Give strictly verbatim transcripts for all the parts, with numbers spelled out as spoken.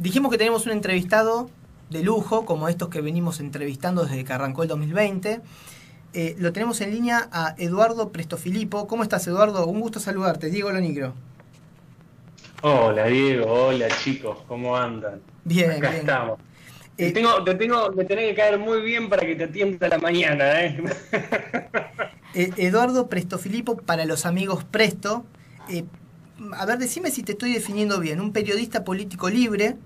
dijimos que tenemos un entrevistado de lujo, como estos que venimos entrevistando desde que arrancó el dos mil veinte. Eh, lo tenemos en línea a Eduardo Prestofelippo. ¿Cómo estás, Eduardo? Un gusto saludarte. Diego Lonicro. Hola, Diego. Hola, chicos. ¿Cómo andan? Bien, Acá bien. estamos. Eh, te, tengo, te, tengo, me tenés que caer muy bien para que te atienda la mañana, ¿eh? eh Eduardo Prestofelippo, para los amigos Presto. Eh, a ver, decime si te estoy definiendo bien. Un periodista político libre.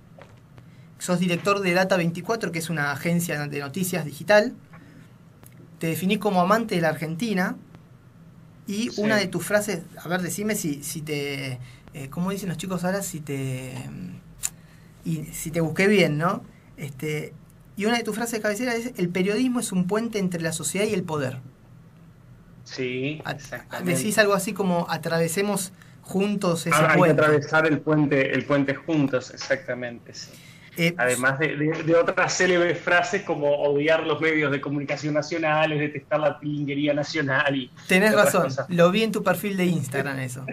Sos director de Data veinticuatro, que es una agencia de noticias digital. Te definís como amante de la Argentina. Y sí. Una de tus frases... A ver, decime si, si te... Eh, ¿Cómo dicen los chicos ahora? Si te... Y, si te busqué bien, ¿no? Este, y una de tus frases de cabecera es: el periodismo es un puente entre la sociedad y el poder. Sí, exactamente. Decís algo así como: atravesemos juntos ese ah, puente. Hay que atravesar el puente, el puente juntos, exactamente, sí. Eh, Además de, de, de otras célebres frases como odiar los medios de comunicación nacionales, detestar la pilinguería nacional y... Tenés razón, cosas. Lo vi en tu perfil de Instagram eso.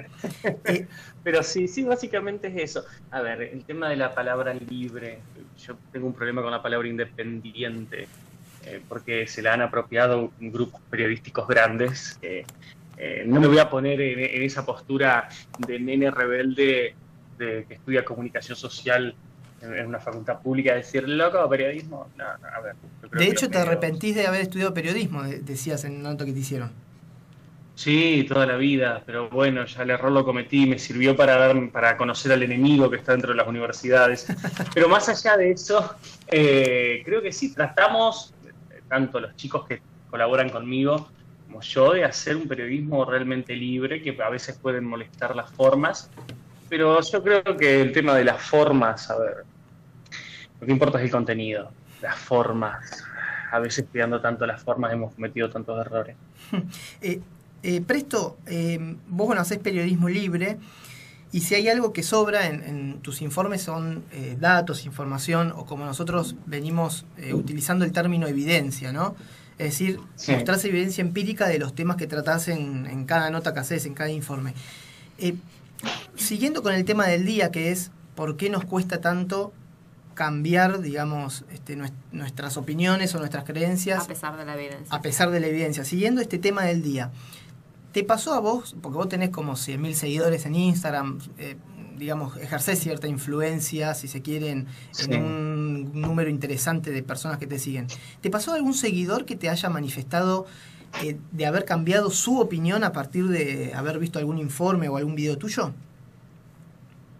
eh, Pero sí, sí, básicamente es eso. A ver, el tema de la palabra libre. Yo tengo un problema con la palabra independiente, eh, porque se la han apropiado grupos periodísticos grandes. Eh, eh, no me voy a poner en, en esa postura de nene rebelde de, que estudia comunicación social en una facultad pública, decir loco periodismo. No, no, a ver, yo creo de hecho te medios... arrepentís de haber estudiado periodismo, decías en un acto que te hicieron. Sí, toda la vida, pero bueno, ya el error lo cometí, me sirvió para dar, para conocer al enemigo que está dentro de las universidades. Pero más allá de eso, eh, creo que sí, tratamos, tanto los chicos que colaboran conmigo como yo, de hacer un periodismo realmente libre, que a veces pueden molestar las formas, pero yo creo que el tema de las formas, a ver, lo que importa es el contenido, las formas. A veces cuidando tanto las formas hemos cometido tantos errores. Eh, eh, Presto, eh, vos bueno, hacés periodismo libre, y si hay algo que sobra en, en tus informes son eh, datos, información, o como nosotros venimos eh, utilizando el término evidencia, ¿no? Es decir, sí. Mostrás evidencia empírica de los temas que tratás en, en cada nota que hacés, en cada informe. Eh, Siguiendo con el tema del día, que es por qué nos cuesta tanto cambiar, digamos, este, nuestras opiniones o nuestras creencias. A pesar de la evidencia. A pesar de la evidencia. Siguiendo este tema del día, ¿te pasó a vos, porque vos tenés como cien mil seguidores en Instagram, eh, digamos, ejercés cierta influencia, si se quieren, sí, en un número interesante de personas que te siguen? ¿Te pasó algún seguidor que te haya manifestado eh, de haber cambiado su opinión a partir de haber visto algún informe o algún video tuyo?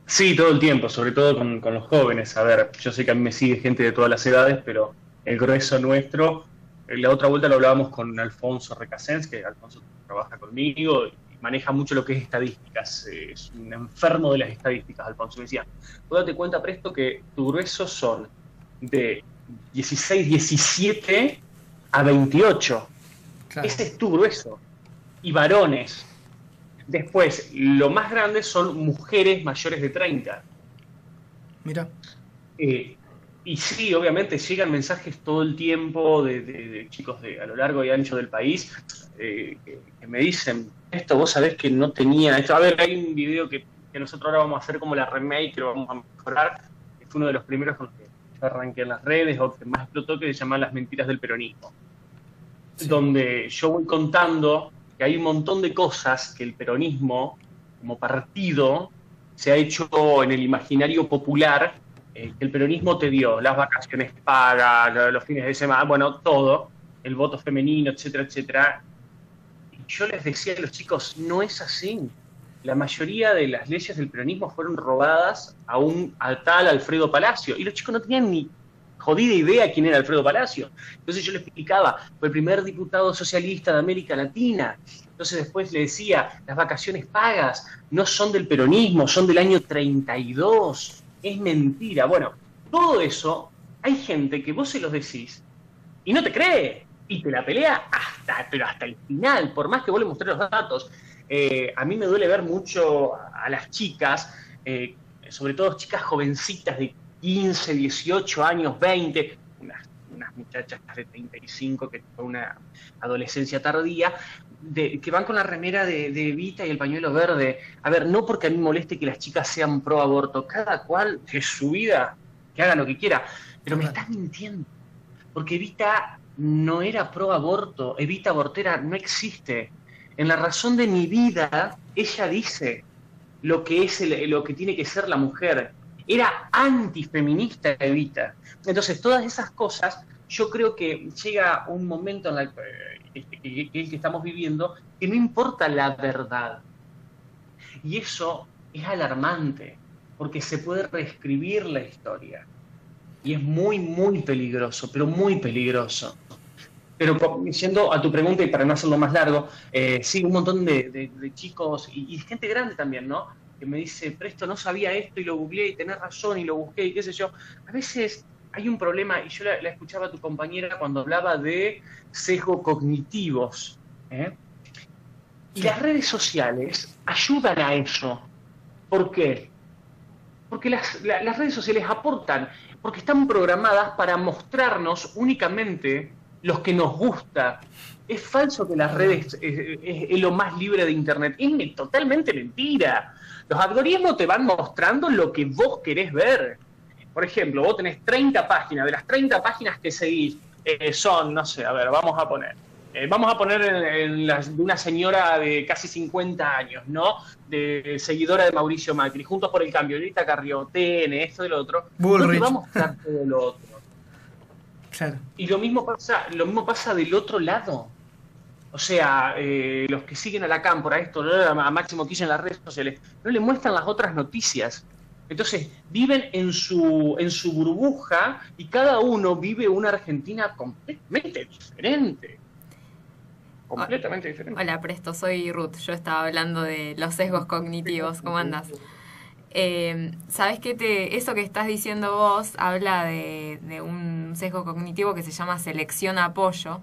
Sí, todo el tiempo, sobre todo con, con los jóvenes. A ver, yo sé que a mí me sigue gente de todas las edades, pero el grueso nuestro... La otra vuelta lo hablábamos con Alfonso Recasens, que Alfonso trabaja conmigo y maneja mucho lo que es estadísticas. Es un enfermo de las estadísticas, Alfonso. Me decía, vos date cuenta, Presto, que tu grueso son de dieciséis, diecisiete a veintiocho. Claro. Ese es tu grueso. Y varones. Después, lo más grande son mujeres mayores de treinta. Mira. Eh, y sí, obviamente, llegan mensajes todo el tiempo de, de, de chicos de a lo largo y ancho del país eh, que, que me dicen, esto vos sabés que no tenía... esto. A ver, hay un video que, que nosotros ahora vamos a hacer como la remake, que lo vamos a mejorar. Es uno de los primeros con los que yo arranqué en las redes o que más explotó, que se llama Las mentiras del peronismo. Sí. Donde yo voy contando... que hay un montón de cosas que el peronismo, como partido, se ha hecho en el imaginario popular, eh, que el peronismo te dio, las vacaciones pagas, los fines de semana, bueno, todo, el voto femenino, etcétera, etcétera. Y yo les decía a los chicos, no es así. La mayoría de las leyes del peronismo fueron robadas a un a tal Alfredo Palacio, y los chicos no tenían ni jodida idea quién era Alfredo Palacio. Entonces yo le explicaba, fue el primer diputado socialista de América Latina. Entonces después le decía, las vacaciones pagas no son del peronismo, son del año treinta y dos, es mentira. Bueno, todo eso, hay gente que vos se los decís y no te cree, y te la pelea hasta, pero hasta el final, por más que vos le mostrés los datos. Eh, a mí me duele ver mucho a las chicas, eh, sobre todo chicas jovencitas de quince, dieciocho años, veinte, unas, unas muchachas de treinta y cinco, que fue una adolescencia tardía, de, que van con la remera de, de Evita y el pañuelo verde. A ver, no porque a mí moleste que las chicas sean pro aborto, cada cual es su vida, que haga lo que quiera. Pero me estás mintiendo, porque Evita no era pro aborto, Evita abortera no existe. En La razón de mi vida, ella dice lo que es el, lo que tiene que ser la mujer. Era antifeminista Evita. Entonces, todas esas cosas, yo creo que llega un momento en el que, que, que estamos viviendo que no importa la verdad. Y eso es alarmante, porque se puede reescribir la historia. Y es muy, muy peligroso, pero muy peligroso. Pero yendo a tu pregunta, y para no hacerlo más largo, eh, sí, un montón de, de, de chicos y, y gente grande también, ¿no? Que me dice, Presto, no sabía esto y lo googleé y tenés razón y lo busqué y qué sé yo. A veces hay un problema, y yo la, la escuchaba a tu compañera cuando hablaba de sesgo cognitivos, ¿eh? Y las redes sociales ayudan a eso. ¿Por qué? Porque las, la, las redes sociales aportan, porque están programadas para mostrarnos únicamente los que nos gusta. Es falso que las redes es, es, es lo más libre de internet. Es totalmente mentira. Los algoritmos te van mostrando lo que vos querés ver. Por ejemplo, vos tenés treinta páginas. De las treinta páginas que seguís, eh, son, no sé, a ver, vamos a poner. Eh, vamos a poner en, en la, una señora de casi cincuenta años, ¿no? De, de seguidora de Mauricio Macri, Juntos por el Cambio, Lita Carrió, T N, esto del otro. Bullrich. No te va a mostrar todo lo otro. Claro. Y lo mismo pasa, lo mismo pasa del otro lado. O sea, eh, los que siguen a la cámpora, esto, a Máximo Kirchner en las redes sociales, no le muestran las otras noticias. Entonces, viven en su, en su burbuja y cada uno vive una Argentina completamente diferente. Completamente diferente. Hola, Presto, soy Ruth. Yo estaba hablando de los sesgos cognitivos. ¿Cómo andás? Eh, ¿Sabés qué? Te, eso que estás diciendo vos habla de, de un sesgo cognitivo que se llama selección apoyo,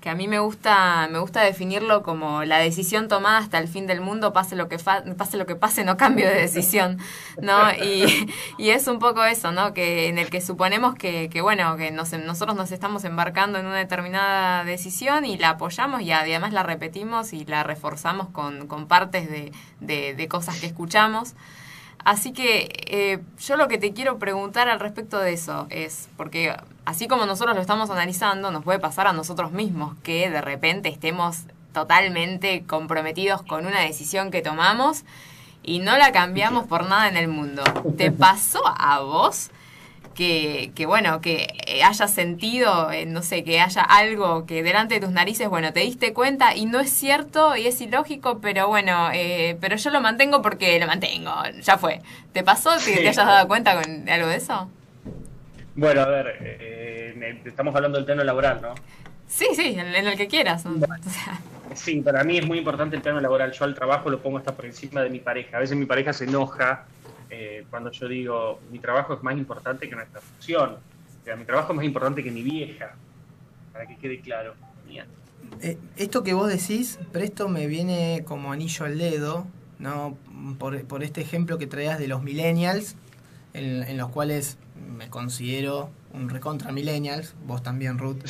que a mí me gusta, me gusta definirlo como la decisión tomada hasta el fin del mundo, pase lo que, fa, pase, lo que pase, no cambio de decisión, ¿no? Y, y es un poco eso, ¿no? Que en el que suponemos que, que bueno, que nos, nosotros nos estamos embarcando en una determinada decisión y la apoyamos y además la repetimos y la reforzamos con, con partes de, de, de cosas que escuchamos. Así que eh, yo lo que te quiero preguntar al respecto de eso es, porque así como nosotros lo estamos analizando, nos puede pasar a nosotros mismos que de repente estemos totalmente comprometidos con una decisión que tomamos y no la cambiamos por nada en el mundo. ¿Te pasó a vos que, que bueno, que hayas sentido, eh, no sé, que haya algo que delante de tus narices, bueno, te diste cuenta y no es cierto y es ilógico, pero bueno, eh, pero yo lo mantengo porque lo mantengo, ya fue. ¿Te pasó que sí. te hayas dado cuenta con algo de eso? Bueno, a ver, eh, estamos hablando del plano laboral, ¿no? Sí, sí, en el que quieras. Bueno, o sea. Sí, para mí es muy importante el plano laboral. Yo al trabajo lo pongo hasta por encima de mi pareja. A veces mi pareja se enoja. Eh, cuando yo digo, mi trabajo es más importante que nuestra función, o sea, mi trabajo es más importante que mi vieja, para que quede claro. Eh, esto que vos decís, Presto, me viene como anillo al dedo, ¿no? por, por este ejemplo que traías de los millennials, en, en los cuales me considero un recontra millennials, vos también, Ruth,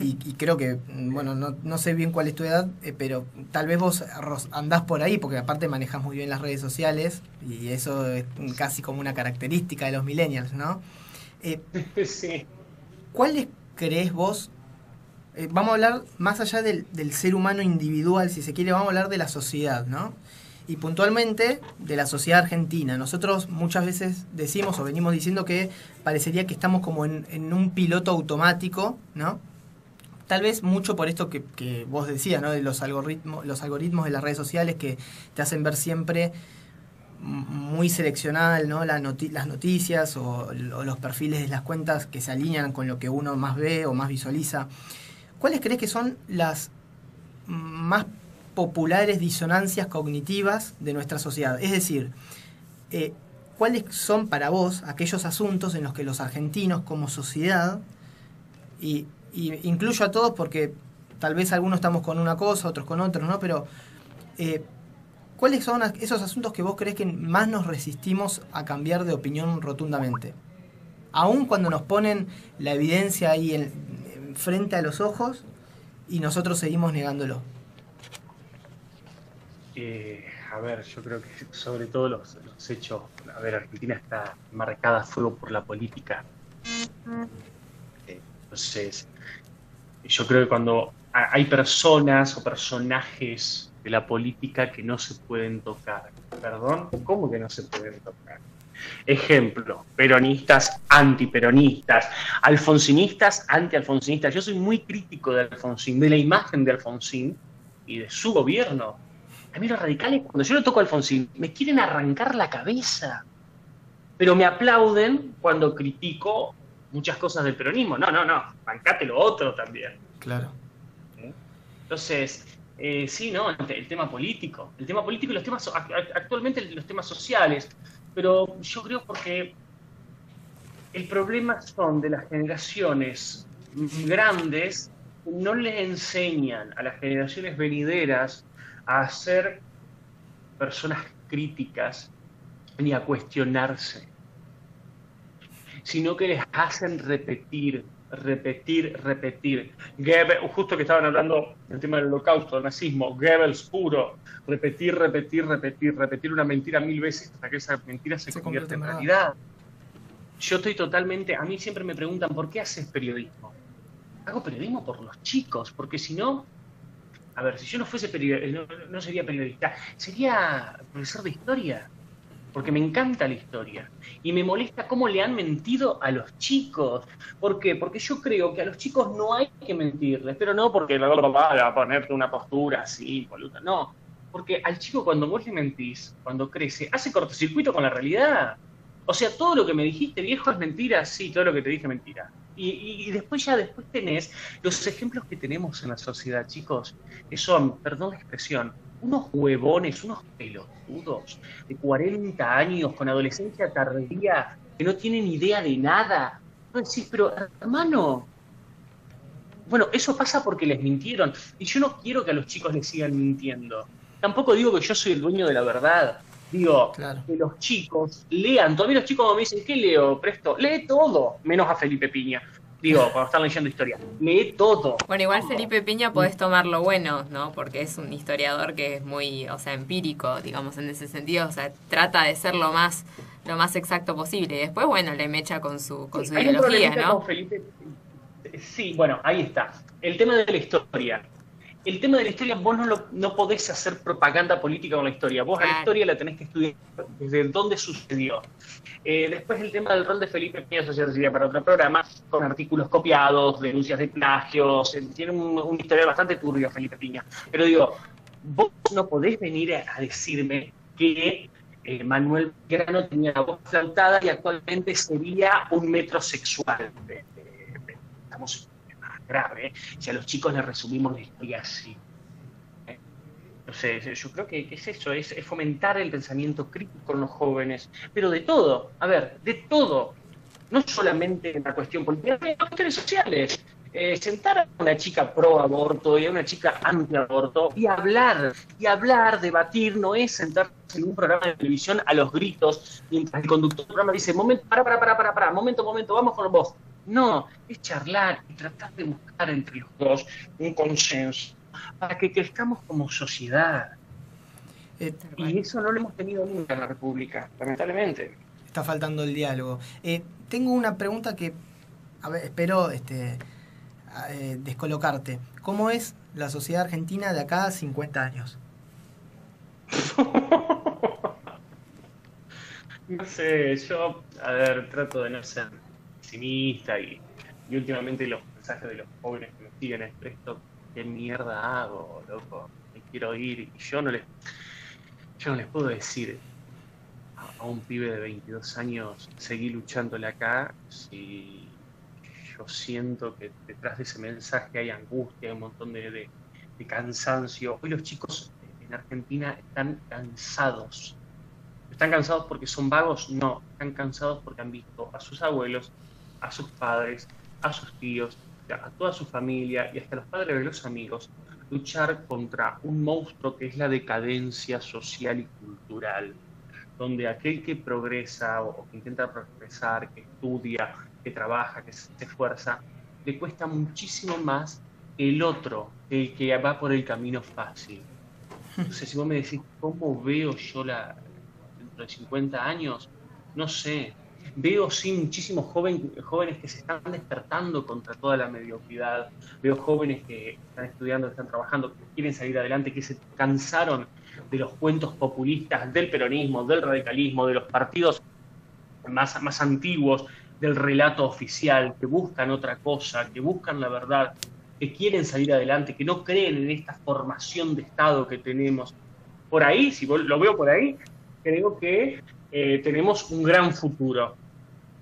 y, y creo que, bueno, no, no sé bien cuál es tu edad, eh, pero tal vez vos andás por ahí, porque aparte manejás muy bien las redes sociales, y eso es casi como una característica de los millennials, ¿no? Eh, sí. ¿Cuáles crees vos? Eh, vamos a hablar más allá del, del ser humano individual, si se quiere, vamos a hablar de la sociedad, ¿no? Y puntualmente de la sociedad argentina. Nosotros muchas veces decimos o venimos diciendo que parecería que estamos como en, en un piloto automático, ¿no? Tal vez mucho por esto que, que vos decías, ¿no? De los algoritmos, los algoritmos de las redes sociales que te hacen ver siempre muy seleccional, ¿no? La noti- las noticias o, o los perfiles de las cuentas que se alinean con lo que uno más ve o más visualiza. ¿Cuáles crees que son las más populares disonancias cognitivas de nuestra sociedad? Es decir, eh, ¿cuáles son para vos aquellos asuntos en los que los argentinos como sociedad, y, y incluyo a todos porque tal vez algunos estamos con una cosa, otros con otros, ¿no? Pero eh, ¿cuáles son esos asuntos que vos creés que más nos resistimos a cambiar de opinión rotundamente? Aún cuando nos ponen la evidencia ahí en, en, frente a los ojos y nosotros seguimos negándolo. Eh, a ver, yo creo que sobre todo los, los hechos, a ver, Argentina está marcada a fuego por la política. Entonces, yo creo que cuando hay personas o personajes de la política que no se pueden tocar, perdón, ¿cómo que no se pueden tocar? Ejemplo, peronistas, antiperonistas, alfonsinistas, antialfonsinistas. Yo soy muy crítico de Alfonsín, de la imagen de Alfonsín y de su gobierno. A mí los radicales, cuando yo le toco a Alfonsín, me quieren arrancar la cabeza, pero me aplauden cuando critico muchas cosas del peronismo. No, no, no, bancate lo otro también. Claro. ¿Eh? Entonces... Eh, sí, no, el, el tema político, el tema político y los temas, actualmente los temas sociales, pero yo creo porque el problema son de las generaciones grandes, no les enseñan a las generaciones venideras a ser personas críticas ni a cuestionarse, sino que les hacen repetir. Repetir, repetir. Goebbels, justo que estaban hablando del tema del holocausto, del nazismo, Goebbels puro. Repetir, repetir, repetir, repetir una mentira mil veces hasta que esa mentira se, se convierte en realidad. Yo estoy totalmente... A mí siempre me preguntan, ¿por qué haces periodismo? Hago periodismo por los chicos, porque si no... A ver, si yo no fuese periodista, no, no sería periodista, sería profesor de historia, porque me encanta la historia, y me molesta cómo le han mentido a los chicos. ¿Por qué? Porque yo creo que a los chicos no hay que mentirles, pero no porque la papá va a ponerte una postura así, boluda, no. Porque al chico cuando vos le mentís, cuando crece, hace cortocircuito con la realidad. O sea, todo lo que me dijiste, viejo, es mentira, sí, todo lo que te dije es mentira. Y, y, y después ya después tenés los ejemplos que tenemos en la sociedad, chicos, que son, perdón la expresión, unos huevones, unos pelotudos de cuarenta años con adolescencia tardía que no tienen idea de nada. No decís, pero hermano, bueno, eso pasa porque les mintieron. Y yo no quiero que a los chicos les sigan mintiendo. Tampoco digo que yo soy el dueño de la verdad. Digo, claro, que los chicos lean. Todavía los chicos me dicen, ¿qué leo, Presto? Lee todo, menos a Felipe Pigna. Digo, cuando están leyendo historia, lee todo. Bueno, igual Felipe Pigna podés tomarlo bueno, ¿no? Porque es un historiador que es muy, o sea, empírico, digamos, en ese sentido. O sea, trata de ser lo más lo más exacto posible. Y después, bueno, le mecha con su, con sí, su ideología, ¿no? Con Felipe... Sí, bueno, ahí está. El tema de la historia. El tema de la historia, vos no, lo, no podés hacer propaganda política con la historia. Vos a la historia la tenés que estudiar desde dónde sucedió. Eh, después el tema del rol de Felipe Pigna, eso ya sería para otro programa, con artículos copiados, denuncias de plagios. Tiene un, una historia bastante turbia Felipe Pigna. Pero digo, vos no podés venir a, a decirme que eh, Manuel Grano tenía la voz flautada y actualmente sería un metrosexual. Estamos... grave, ¿eh? Si a los chicos les resumimos la historia así. ¿Eh? Entonces, yo creo que, que es eso, es, es fomentar el pensamiento crítico con los jóvenes, pero de todo, a ver, de todo, no solamente en la cuestión política, en las cuestiones sociales. Eh, sentar a una chica pro aborto y a una chica anti aborto y hablar, y hablar, debatir, no es sentarse en un programa de televisión a los gritos mientras el conductor del programa dice, momento, para, para, para, para, para, momento, momento, vamos con vos. No, es charlar y tratar de buscar entre los dos un consenso para que crezcamos como sociedad. Eh, y eso no lo hemos tenido nunca en la República, lamentablemente. Está faltando el diálogo. Eh, tengo una pregunta que, a ver, espero este, eh, descolocarte. ¿Cómo es la sociedad argentina de acá a cincuenta años? No sé, yo, a ver, trato de no ser... Y, y últimamente los mensajes de los jóvenes que me siguen es esto, ¿qué mierda hago, loco? Me quiero ir y yo no les, yo no les puedo decir a, a un pibe de veintidós años seguí luchándole acá si yo siento que detrás de ese mensaje hay angustia, hay un montón de, de, de cansancio. Hoy los chicos en Argentina están cansados. ¿Están cansados porque son vagos? No, están cansados porque han visto a sus abuelos, a sus padres, a sus tíos, a toda su familia y hasta los padres de los amigos luchar contra un monstruo que es la decadencia social y cultural, donde aquel que progresa o que intenta progresar, que estudia, que trabaja, que se esfuerza, le cuesta muchísimo más que el otro, el que va por el camino fácil. Entonces, si vos me decís, ¿cómo veo yo la, dentro de cincuenta años? No sé. Veo, sí, muchísimos joven, jóvenes que se están despertando contra toda la mediocridad. Veo jóvenes que están estudiando, que están trabajando, que quieren salir adelante, que se cansaron de los cuentos populistas, del peronismo, del radicalismo, de los partidos más, más antiguos, del relato oficial, que buscan otra cosa, que buscan la verdad, que quieren salir adelante, que no creen en esta formación de Estado que tenemos. Por ahí, si lo veo por ahí, creo que eh, tenemos un gran futuro.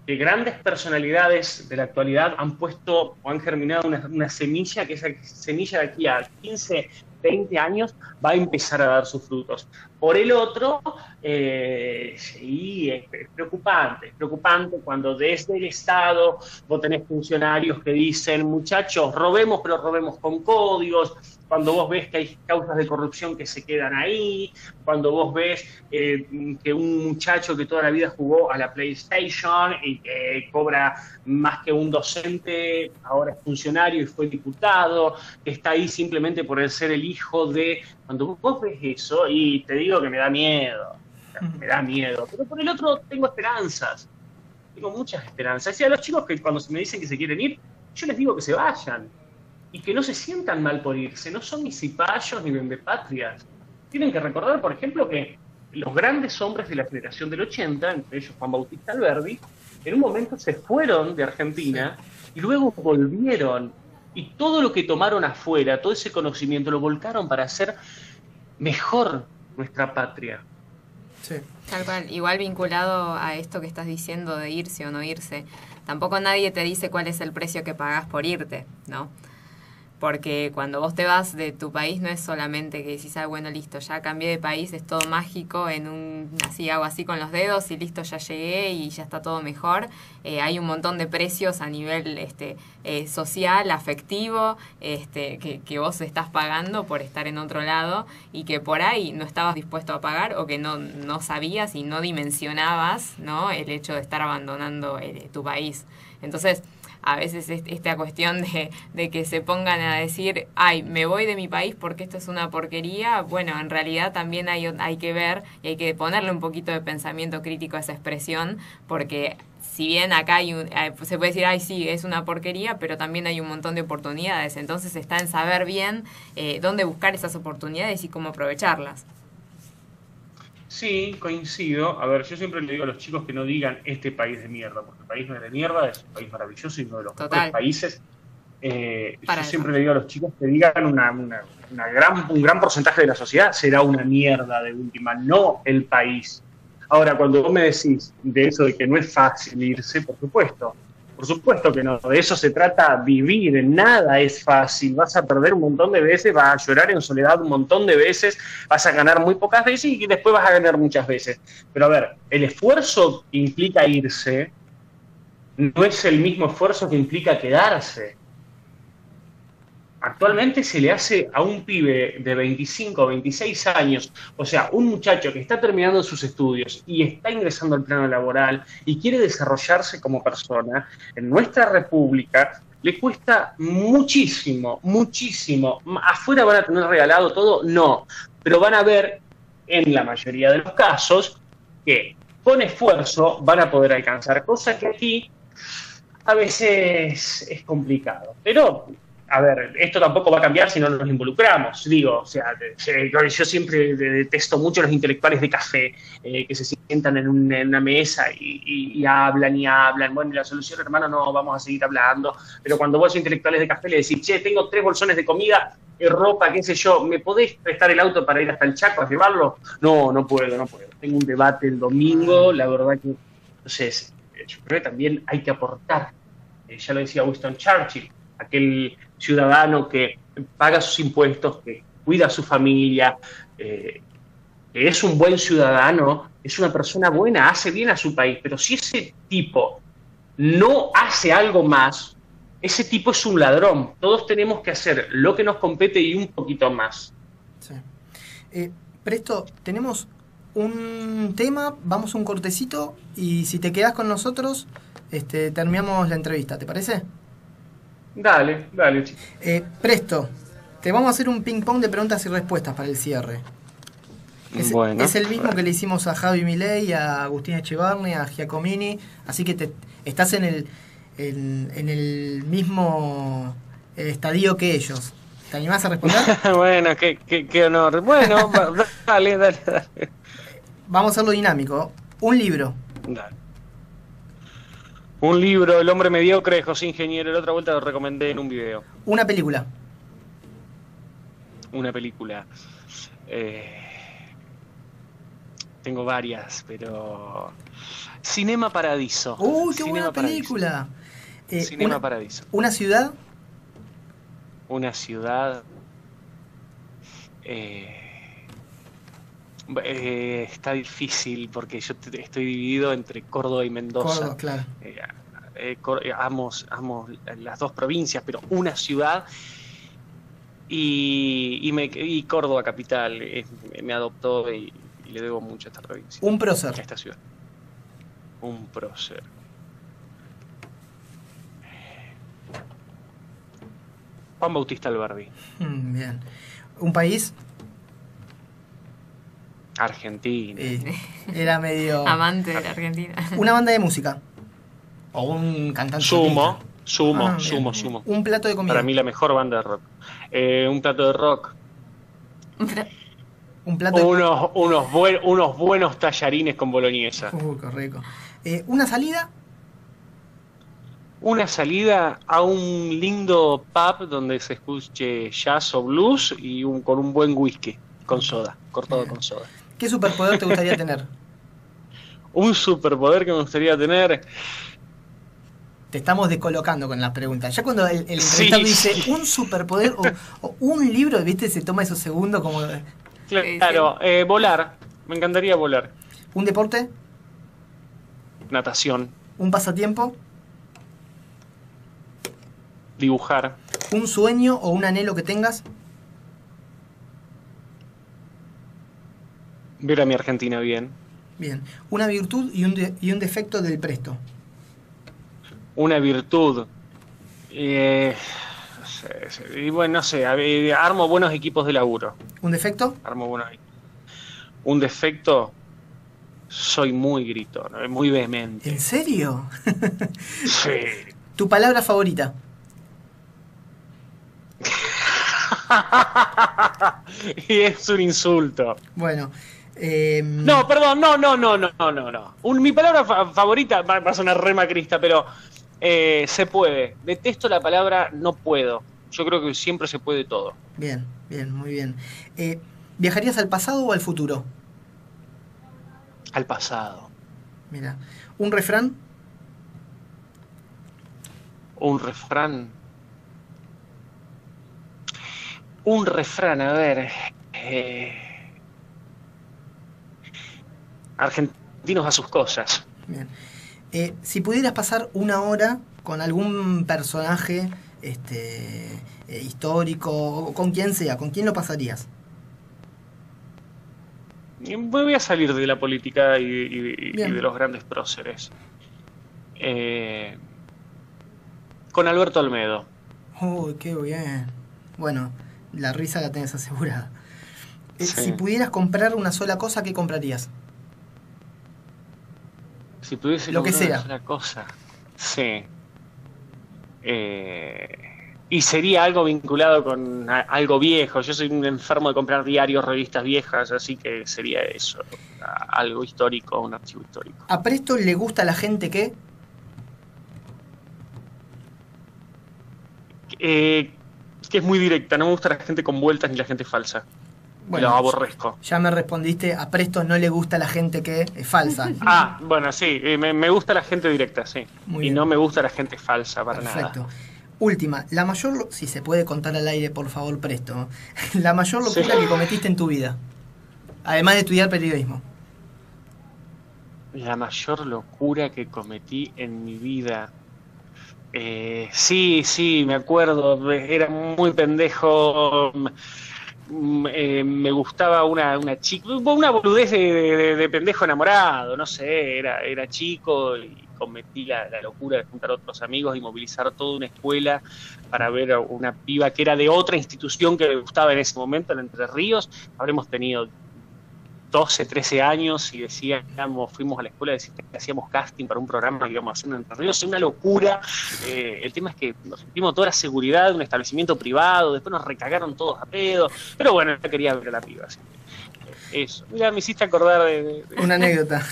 Que grandes personalidades de la actualidad han puesto o han germinado una, una semilla, que esa semilla de aquí a quince, veinte años va a empezar a dar sus frutos. Por el otro, eh, sí, es, es preocupante, es preocupante cuando desde el Estado vos tenés funcionarios que dicen, muchachos, robemos, pero robemos con códigos, cuando vos ves que hay causas de corrupción que se quedan ahí, cuando vos ves eh, que un muchacho que toda la vida jugó a la PlayStation y que eh, cobra más que un docente, ahora es funcionario y fue diputado, que está ahí simplemente por el ser el hijo de... Cuando vos ves eso, y te digo que me da miedo, me da miedo, pero por el otro tengo esperanzas, tengo muchas esperanzas. Y a los chicos que cuando me dicen que se quieren ir, yo les digo que se vayan, y que no se sientan mal por irse, no son ni cipayos ni vendepatrias. Tienen que recordar, por ejemplo, que los grandes hombres de la generación del ochenta, entre ellos Juan Bautista Alberbi, en un momento se fueron de Argentina y luego volvieron, y todo lo que tomaron afuera, todo ese conocimiento, lo volcaron para hacer mejor nuestra patria. Sí. Tal cual, igual vinculado a esto que estás diciendo de irse o no irse, tampoco nadie te dice cuál es el precio que pagás por irte, ¿no? Porque cuando vos te vas de tu país no es solamente que decís, ah, bueno, listo, ya cambié de país, es todo mágico, en un así hago así con los dedos y listo, ya llegué y ya está todo mejor. Eh, hay un montón de precios a nivel este eh, social, afectivo, este que, que vos estás pagando por estar en otro lado y que por ahí no estabas dispuesto a pagar o que no, no sabías y no dimensionabas, ¿no?, el hecho de estar abandonando eh, tu país. Entonces... A veces esta cuestión de, de que se pongan a decir, ay, me voy de mi país porque esto es una porquería, bueno, en realidad también hay, hay que ver y hay que ponerle un poquito de pensamiento crítico a esa expresión, porque si bien acá hay un, se puede decir, ay, sí, es una porquería, pero también hay un montón de oportunidades, entonces está en saber bien eh, dónde buscar esas oportunidades y cómo aprovecharlas. Sí, coincido. A ver, yo siempre le digo a los chicos que no digan este país de mierda, porque el país no es de mierda, es un país maravilloso y uno de los Total. mejores países. Eh, yo eso. siempre le digo a los chicos que digan una, una, una gran, un gran porcentaje de la sociedad será una mierda de última, no el país. Ahora, cuando vos me decís de eso de que no es fácil irse, por supuesto, por supuesto que no, de eso se trata vivir, nada es fácil, vas a perder un montón de veces, vas a llorar en soledad un montón de veces, vas a ganar muy pocas veces y después vas a ganar muchas veces. Pero a ver, el esfuerzo que implica irse no es el mismo esfuerzo que implica quedarse. Actualmente se le hace a un pibe de veinticinco o veintiséis años, o sea, un muchacho que está terminando sus estudios y está ingresando al plano laboral y quiere desarrollarse como persona, en nuestra república le cuesta muchísimo, muchísimo. ¿Afuera van a tener regalado todo? No, pero van a ver, en la mayoría de los casos, que con esfuerzo van a poder alcanzar cosas que aquí a veces es complicado, pero... A ver, esto tampoco va a cambiar si no nos involucramos, digo, o sea, yo siempre detesto mucho los intelectuales de café, eh, que se sientan en, un, en una mesa y, y, y hablan y hablan, bueno, y la solución, hermano, no, vamos a seguir hablando, pero cuando vos a intelectuales de café le decís, che, tengo tres bolsones de comida, ropa, qué sé yo, ¿me podés prestar el auto para ir hasta el Chaco a llevarlo? No, no puedo, no puedo, tengo un debate el domingo, la verdad que, entonces, yo creo que también hay que aportar, eh, ya lo decía Winston Churchill, aquel ciudadano que paga sus impuestos, que cuida a su familia, eh, que es un buen ciudadano, es una persona buena, hace bien a su país, pero si ese tipo no hace algo más, ese tipo es un ladrón. Todos tenemos que hacer lo que nos compete y un poquito más. Sí. Eh, Presto, tenemos un tema, vamos a un cortecito y si te quedas con nosotros, este, terminamos la entrevista, ¿te parece? Dale, dale. Eh, Presto, te vamos a hacer un ping-pong de preguntas y respuestas para el cierre. Es, bueno, es el mismo bueno. que le hicimos a Javi Milei, a Agustín Echevarne, a Giacomini. Así que te, estás en el, el, en el mismo estadio que ellos. ¿Te animás a responder? Bueno, qué, qué, qué honor. Bueno, dale, dale, dale. Vamos a hacerlo dinámico. Un libro. Dale. Un libro, El hombre mediocre, de José Ingeniero. La otra vuelta lo recomendé en un video. Una película. Una película. Eh... Tengo varias, pero... Cinema Paradiso. ¡Uy, qué buena película! Eh, Cinema una, Paradiso. ¿Una ciudad? Una ciudad... Eh, eh, está difícil porque yo estoy dividido entre Córdoba y Mendoza. Córdoba, claro. Eh, eh, amo, amo las dos provincias, pero una ciudad... Y, y, me, y Córdoba capital eh, me adoptó y... Y le debo mucho a esta provincia. Un prócer. A esta ciudad. Un prócer. Juan Bautista Alberbi. Mm, bien. ¿Un país? Argentina. Eh, era medio... Amante de la Argentina. Una banda de música. O un cantante. Sumo, sumo, ah, sumo, bien. sumo. Un plato de comida. Para mí la mejor banda de rock. Eh, un plato de rock. Un plato unos, de... unos, buen, unos buenos tallarines con boloñesa. Uh, qué rico. Eh, ¿Una salida? Una salida a un lindo pub donde se escuche jazz o blues y un, con un buen whisky, con soda, cortado eh. con soda. ¿Qué superpoder te gustaría tener? Un superpoder que me gustaría tener... Te estamos descolocando con las preguntas. Ya cuando el, el entrevistado sí, dice sí. un superpoder o, o un libro, viste, se toma esos segundos como... Claro, eh, volar. Me encantaría volar. ¿Un deporte? Natación. ¿Un pasatiempo? Dibujar. ¿Un sueño o un anhelo que tengas? Ver a mi Argentina bien. Bien. ¿Una virtud y un, de y un defecto del Presto? Una virtud... Eh... Y bueno, no sé, armo buenos equipos de laburo. ¿Un defecto? Armo buenos Un defecto, soy muy gritón, muy vehemente. ¿En serio? Sí. ¿Tu palabra favorita? Y es un insulto. Bueno. Eh... No, perdón, no, no, no, no, no, no. Un, mi palabra fa favorita, va a sonar re macrista, pero... Eh, se puede. Detesto la palabra no puedo. Yo creo que siempre se puede todo. Bien, bien, muy bien. Eh, ¿Viajarías al pasado o al futuro? Al pasado. Mira, ¿un refrán? Un refrán. Un refrán, a ver. Eh... Argentinos a sus cosas. Bien. Eh, si pudieras pasar una hora con algún personaje este, eh, histórico, o con quien sea, ¿con quién lo pasarías? Voy a salir de la política y, y, y de los grandes próceres. Eh, con Alberto Olmedo. Uy, qué bien. Bueno, la risa la tenés asegurada. Eh, sí. Si pudieras comprar una sola cosa, ¿qué comprarías? Si pudiese lo que sea una cosa, sí. Eh, y sería algo vinculado con a, algo viejo. Yo soy un enfermo de comprar diarios, revistas viejas, así que sería eso, a, algo histórico, un archivo histórico. ¿A Presto le gusta a la gente que? Eh, que es muy directa. No me gusta la gente con vueltas ni la gente falsa. Bueno, lo aborrezco. Ya me respondiste, a Presto no le gusta la gente que es falsa. Ah, bueno, sí, me, me gusta la gente directa, sí. Muy y bien. No me gusta la gente falsa para Perfecto. nada. Perfecto. Última, la mayor, si se puede contar al aire, por favor, Presto. La mayor locura sí. que cometiste en tu vida, además de estudiar periodismo. La mayor locura que cometí en mi vida. Eh, sí, sí, me acuerdo, era muy pendejo... Eh, me gustaba una, una chica, una boludez de, de, de pendejo enamorado, no sé, era, era chico y cometí la, la locura de juntar a otros amigos y movilizar toda una escuela para ver a una piba que era de otra institución que me gustaba en ese momento, en Entre Ríos. Habremos tenido doce, trece años y decíamos, fuimos a la escuela, decíamos, hacíamos casting para un programa que íbamos a hacer en Entre Ríos, es una locura. Eh, el tema es que nos sentimos toda la seguridad de un establecimiento privado, después nos recagaron todos a pedo, pero bueno, yo quería ver a la piba. Así que eso, mira, me hiciste acordar de... de, de... una anécdota.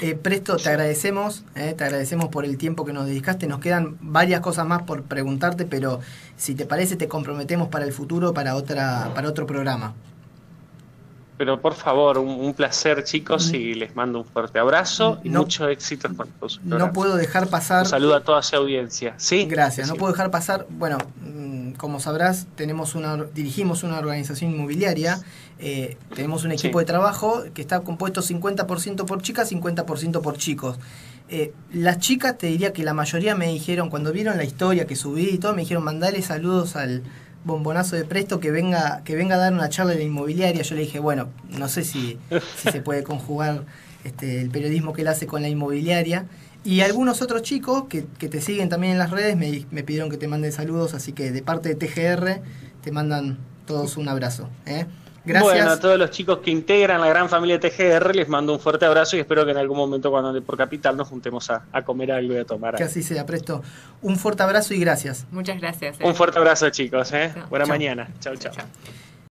Eh, Presto, te agradecemos, eh, te agradecemos por el tiempo que nos dedicaste. Nos quedan varias cosas más por preguntarte, pero si te parece te comprometemos para el futuro, para otra, para otro programa. Pero por favor, un, un placer, chicos, y les mando un fuerte abrazo y no, muchos éxitos con todos. No puedo dejar pasar... Un saludo a toda su audiencia. ¿Sí? Gracias, sí. No puedo dejar pasar... Bueno, como sabrás, tenemos una, dirigimos una organización inmobiliaria, eh, tenemos un equipo sí. de trabajo que está compuesto cincuenta por ciento por chicas, cincuenta por ciento por chicos. Eh, las chicas, te diría que la mayoría me dijeron, cuando vieron la historia que subí y todo, me dijeron, mandale saludos al... bombonazo de Presto que venga que venga a dar una charla de la inmobiliaria. Yo le dije, bueno, no sé si, si se puede conjugar este, el periodismo que él hace con la inmobiliaria. Y algunos otros chicos que, que te siguen también en las redes me, me pidieron que te mande saludos, así que de parte de T G R te mandan todos un abrazo, ¿eh? Gracias. Bueno, a todos los chicos que integran la gran familia de T G R les mando un fuerte abrazo y espero que en algún momento cuando ande por Capital nos juntemos a, a comer algo y a tomar algo. Que así sea, Presto. Un fuerte abrazo y gracias. Muchas gracias. Eh. Un fuerte abrazo, chicos. Eh. No. Buena chau. Mañana. Chau, chau. Chau.